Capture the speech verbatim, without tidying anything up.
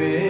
me.